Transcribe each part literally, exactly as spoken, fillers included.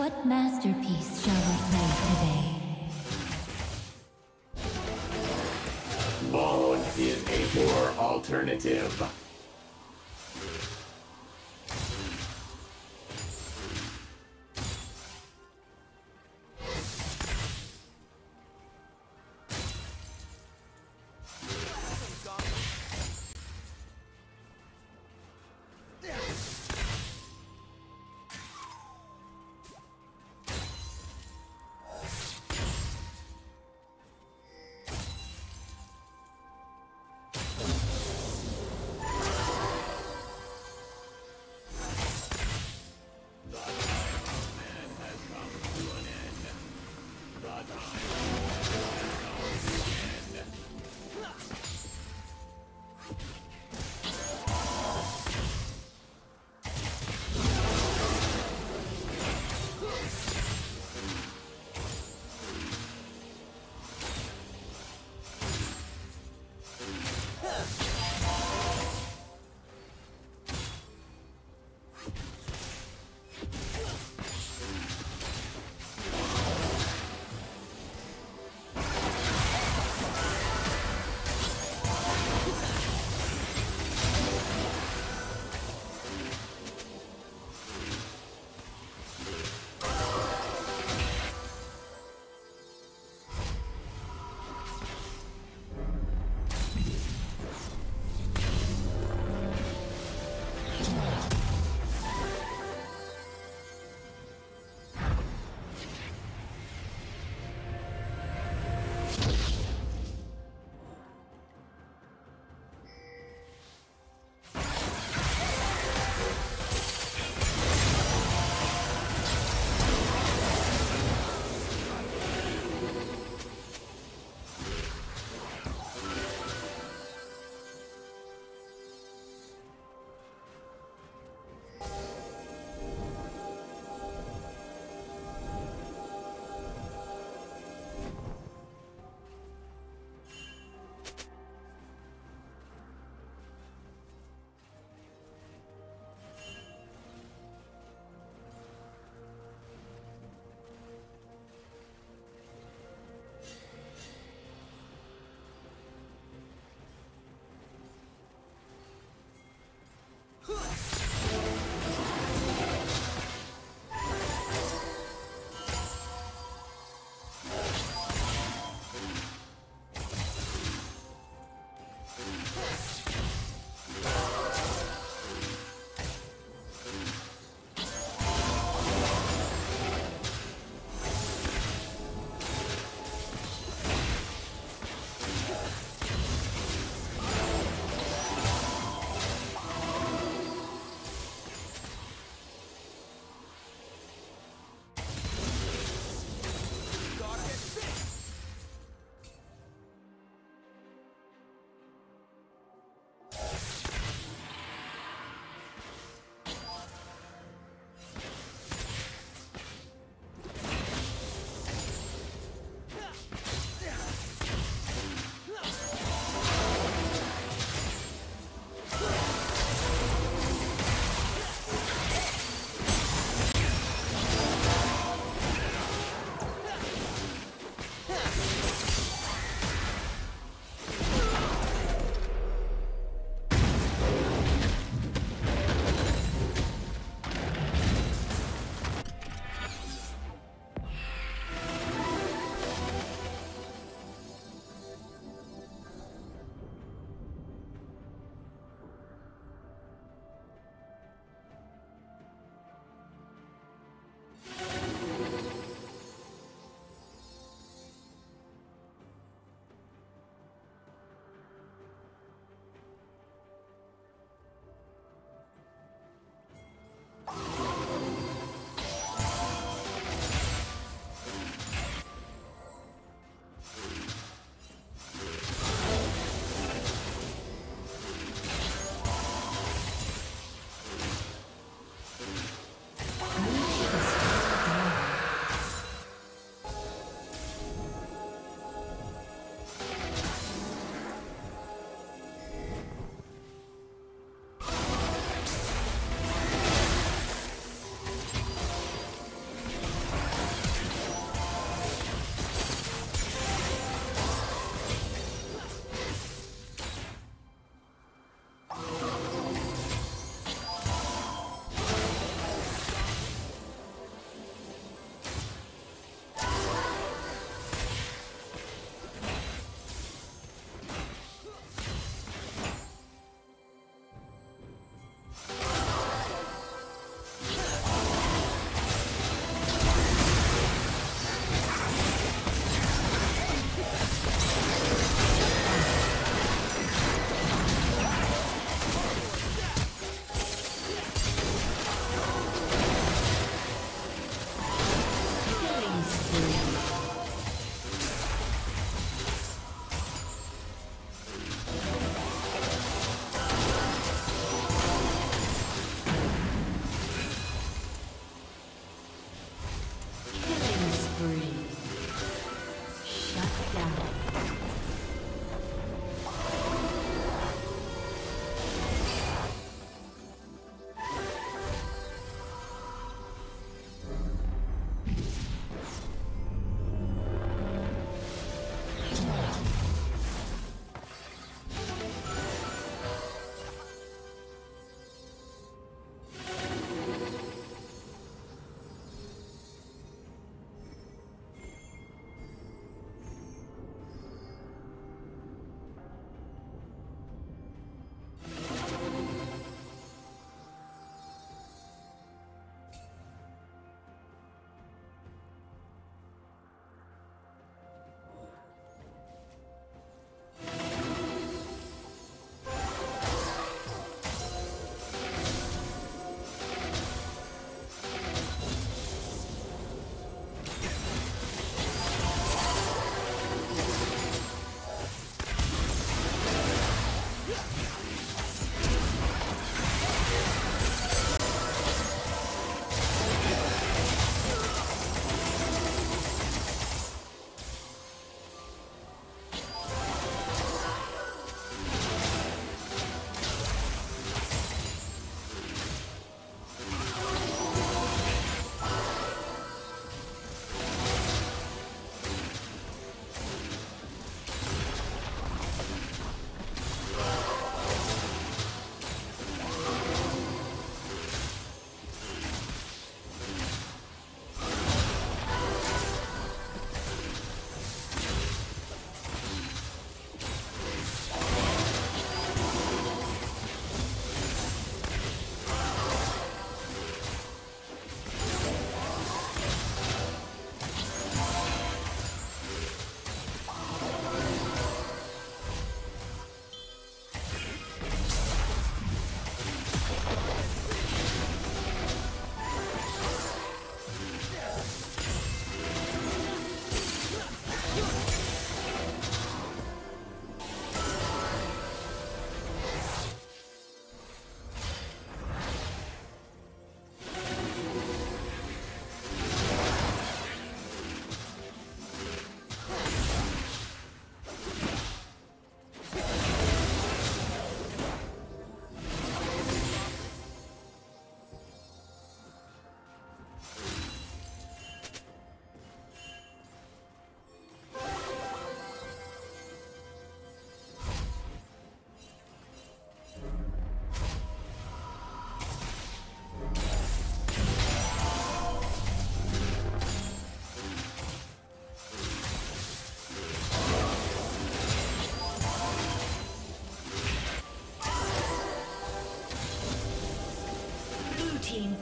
What masterpiece shall we play today? Bone is a poor alternative.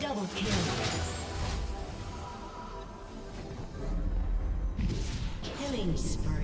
Double kill. Killing spree.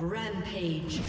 Rampage.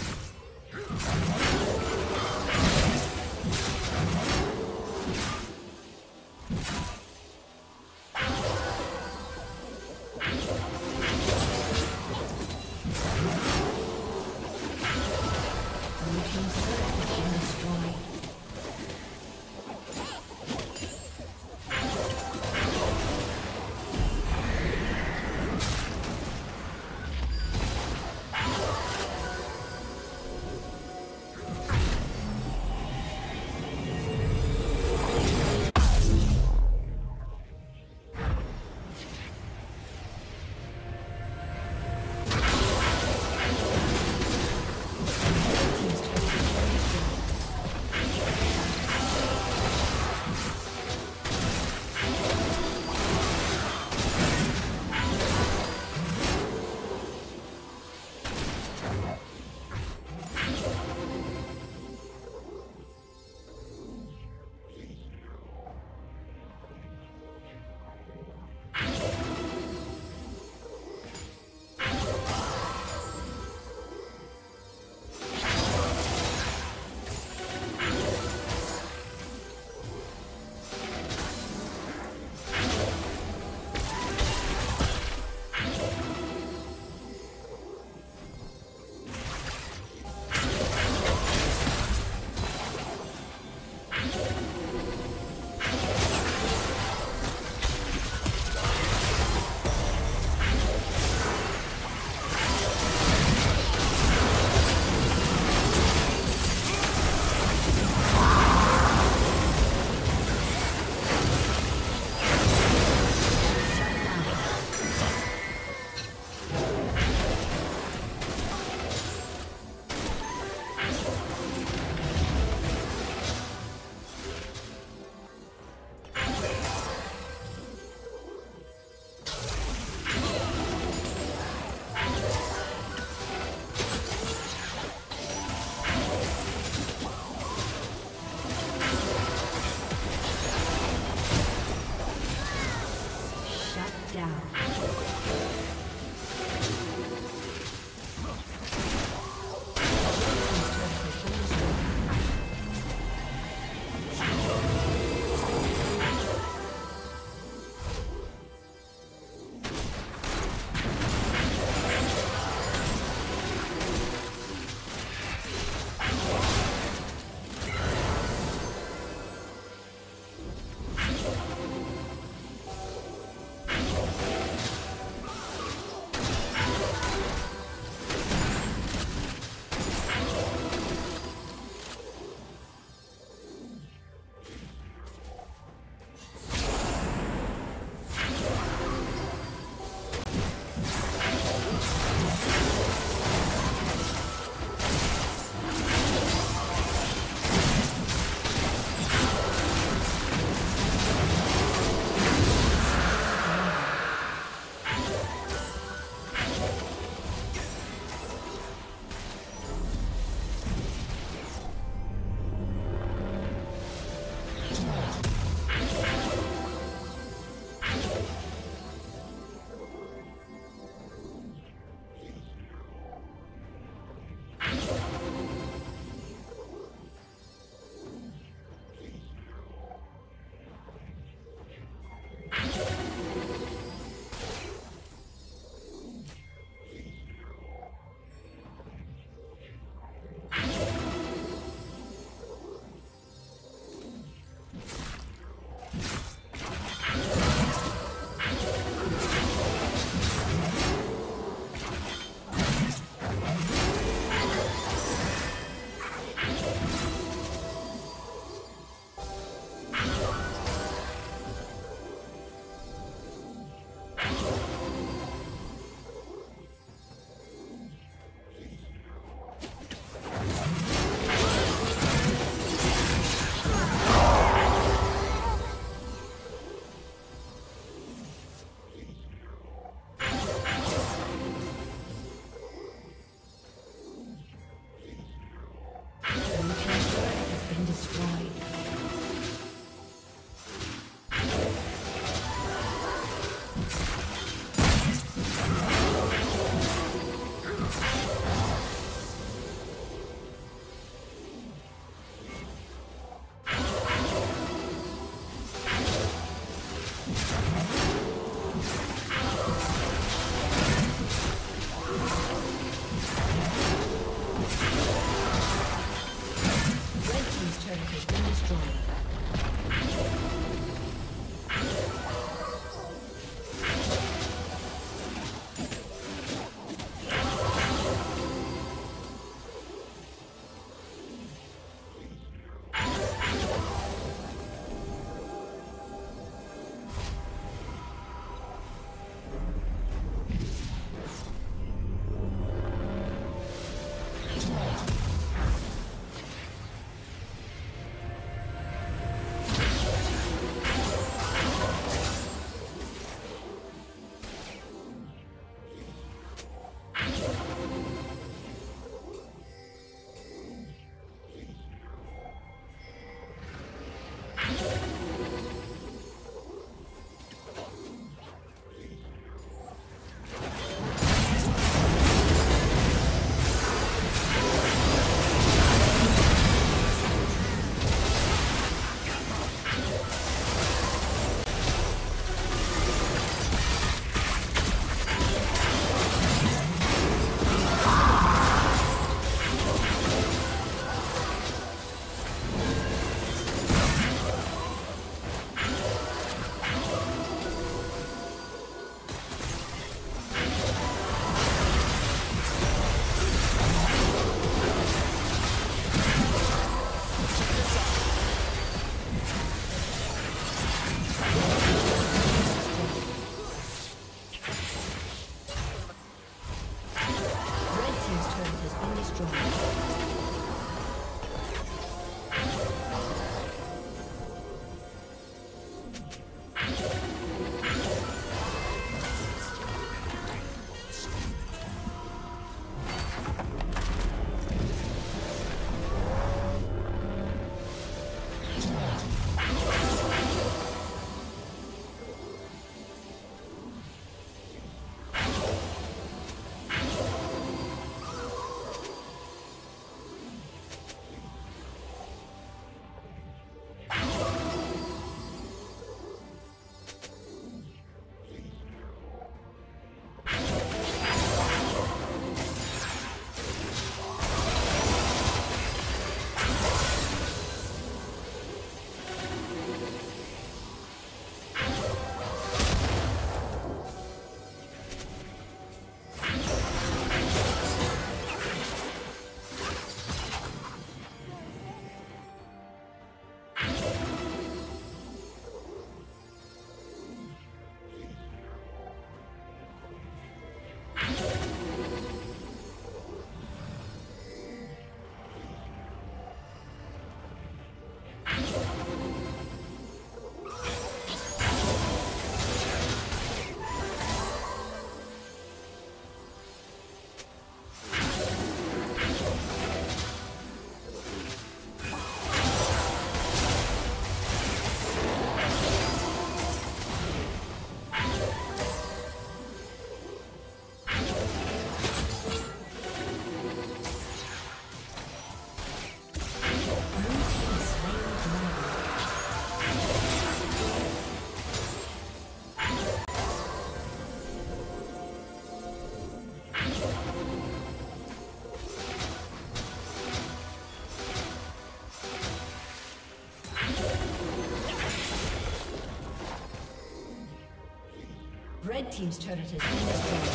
team's turret has been destroyed.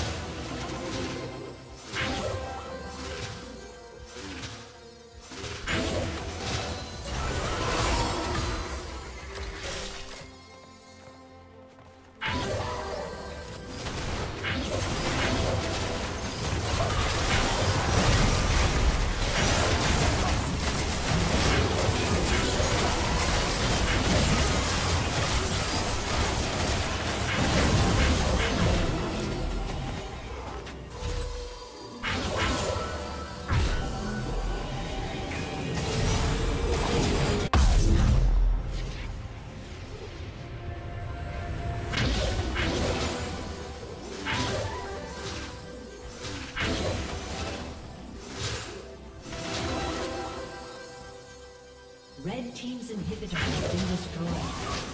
Red team's inhibitor has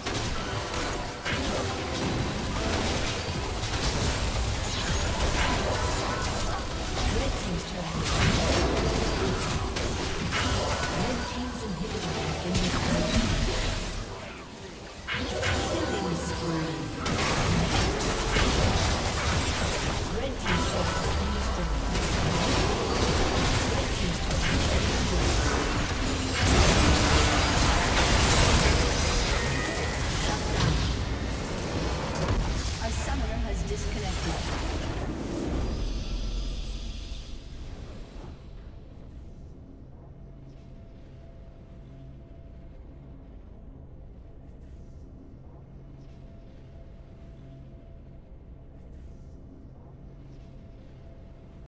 been destroyed.